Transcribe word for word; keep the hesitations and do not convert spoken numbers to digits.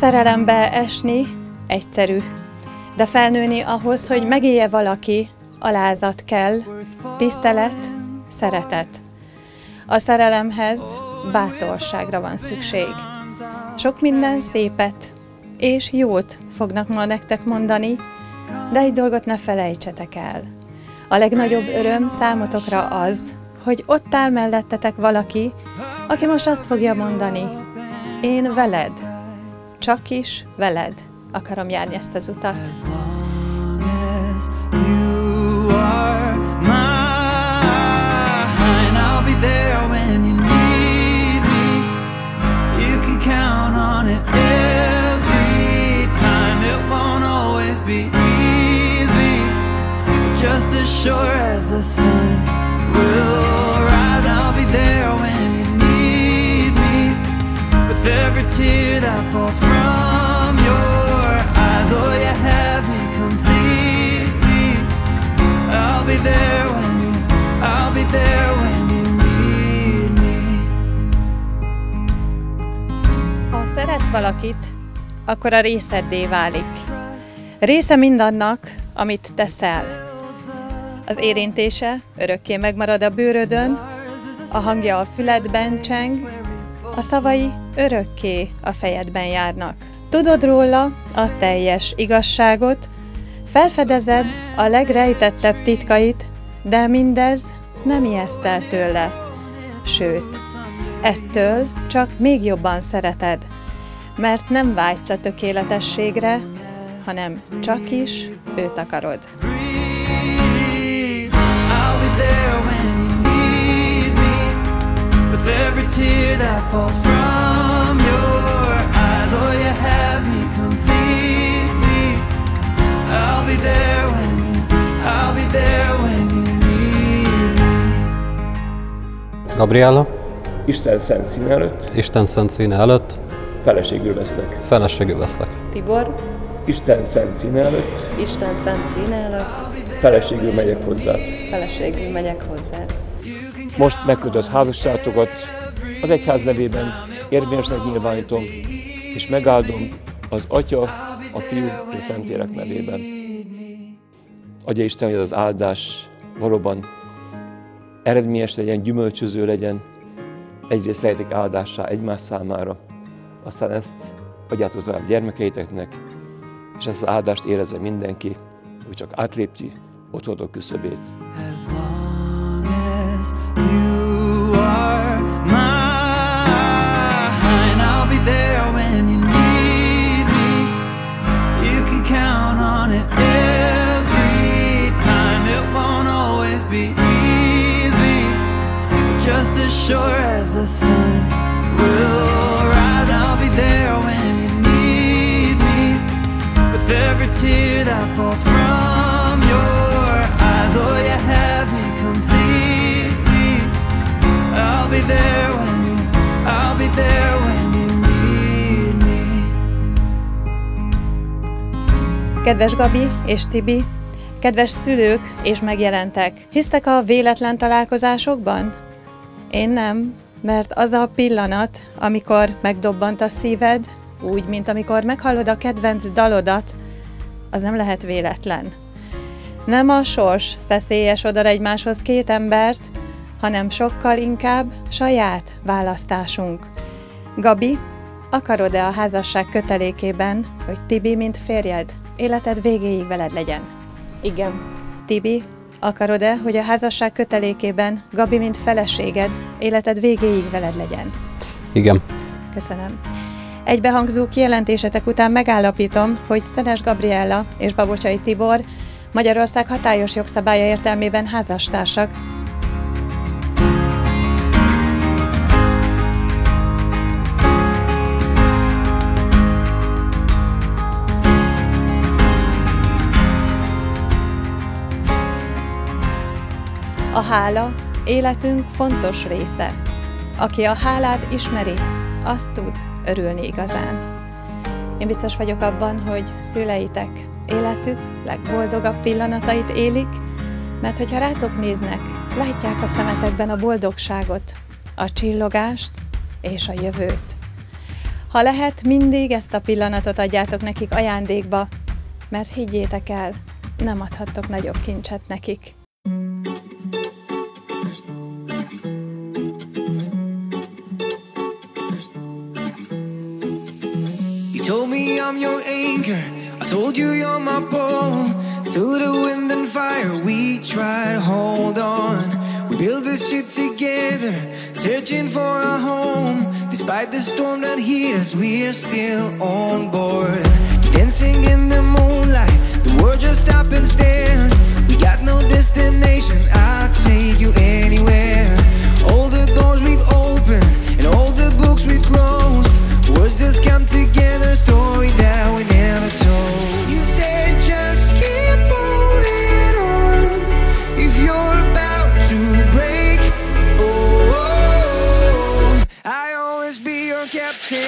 Szerelembe esni egyszerű, de felnőni ahhoz, hogy megélje valaki, alázat kell, tisztelet, szeretet. A szerelemhez bátorságra van szükség. Sok minden szépet és jót fognak ma nektek mondani, de egy dolgot ne felejtsetek el. A legnagyobb öröm számotokra az, hogy ott áll mellettetek valaki, aki most azt fogja mondani, én veled, csak is veled akarom járni ezt az utat. Just as sure as the sun will rise, I'll be there when you need me. With every tear that falls from your eyes, oh, you have me completely. I'll be there when you, I'll be there when you need me. Ha szeretsz valakit, akkor a részeddé válik. Része mindannak, amit teszel. Az érintése örökké megmarad a bőrödön, a hangja a füledben cseng, a szavai örökké a fejedben járnak. Tudod róla a teljes igazságot, felfedezed a legrejtettebb titkait, de mindez nem ijeszt el tőle. Sőt, ettől csak még jobban szereted, mert nem vágysz a tökéletességre, hanem csak is őt akarod. Every tear that falls from your eyes, oh, you have me completely. I'll be there when you, I'll be there when you need me. Gabriella. Isten szent színe előtt. Isten szent színe előtt. Feleségül veszlek. Feleségül veszlek. Tibor. Isten szent színe előtt. Isten szent színe előtt. Feleségül megyek hozzád. Feleségül megyek hozzád. Most megkötött házasságotokat az egyház nevében érvényesnek nyilvánítom, és megáldom az Atya, a Fiú és Szentlélek nevében. Adja Isten, hogy az áldás valóban eredményes legyen, gyümölcsöző legyen, egyrészt legyetek áldássá egymás számára, aztán ezt adjátok tovább gyermekeiteknek, és ezt az áldást érezze mindenki, hogy csak átlépti otthonatok küszöbét. You are mine, I'll be there when you need me. You can count on it every time. It won't always be easy, but just as sure as the sun will rise, I'll be there when you need me. With every tear that falls from your eyes, oh, you have me complete. I'll be there when you, I'll be there when you need me. Kedves Gabi és Tibi, kedves szülők és megjelentek, hisztek a véletlen találkozásokban? Én nem, mert az a pillanat, amikor megdobbant a szíved, úgy, mint amikor meghallod a kedvenc dalodat, az nem lehet véletlen. Nem a sors szeszélyes odar egymáshoz két embert, hanem sokkal inkább saját választásunk. Gabi, akarod-e a házasság kötelékében, hogy Tibi, mint férjed, életed végéig veled legyen? Igen. Tibi, akarod-e, hogy a házasság kötelékében Gabi, mint feleséged, életed végéig veled legyen? Igen. Köszönöm. Egybehangzó kijelentésetek után megállapítom, hogy Szenes Gabriella és Babocsai Tibor Magyarország hatályos jogszabálya értelmében házastársak, a hála életünk fontos része. Aki a hálát ismeri, azt tud örülni igazán. Én biztos vagyok abban, hogy szüleitek életük legboldogabb pillanatait élik, mert hogyha rátok néznek, látják a szemetekben a boldogságot, a csillogást és a jövőt. Ha lehet, mindig ezt a pillanatot adjátok nekik ajándékba, mert higgyétek el, nem adhattok nagyobb kincset nekik. You told me I'm your anchor, I told you you're my pole. Through the wind and fire we try to hold on. We build this ship together, searching for a home. Despite the storm that hit us, we're still on board. Dancing in the moonlight, the world just stops and stares. We got no destination, I'll take you anywhere. All the doors we've opened, and all the books we've closed. Words just come together, a story that we never told. You said just keep holding on if you're about to break. Oh, oh, oh, I'll always be your captain.